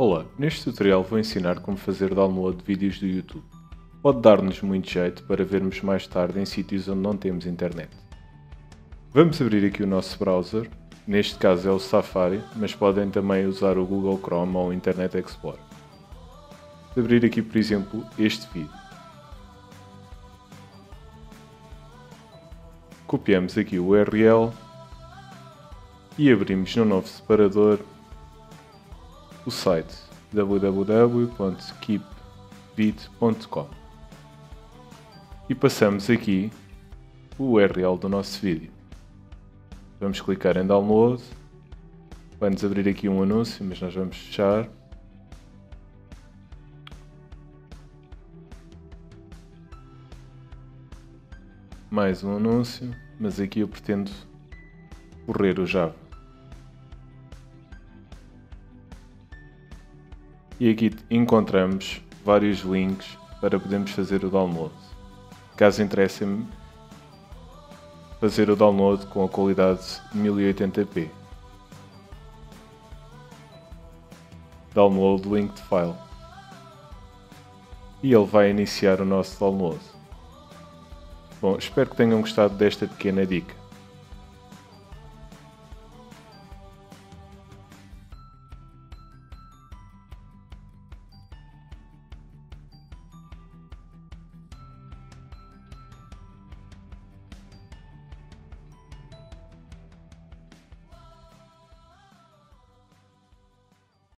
Olá, neste tutorial vou ensinar como fazer download de vídeos do YouTube. Pode dar-nos muito jeito para vermos mais tarde em sítios onde não temos internet. Vamos abrir aqui o nosso browser, neste caso é o Safari, mas podem também usar o Google Chrome ou o Internet Explorer. Vou abrir aqui, por exemplo, este vídeo. Copiamos aqui o URL e abrimos no novo separador o site www.keepvid.com e passamos aqui o URL do nosso vídeo. Vamos clicar em download, vai-nos abrir aqui um anúncio, mas nós vamos fechar. Mais um anúncio, mas aqui eu pretendo correr o Java. E aqui encontramos vários links para podermos fazer o download. Caso interesse-me fazer o download com a qualidade 1080p. Download link de file. E ele vai iniciar o nosso download. Bom, espero que tenham gostado desta pequena dica.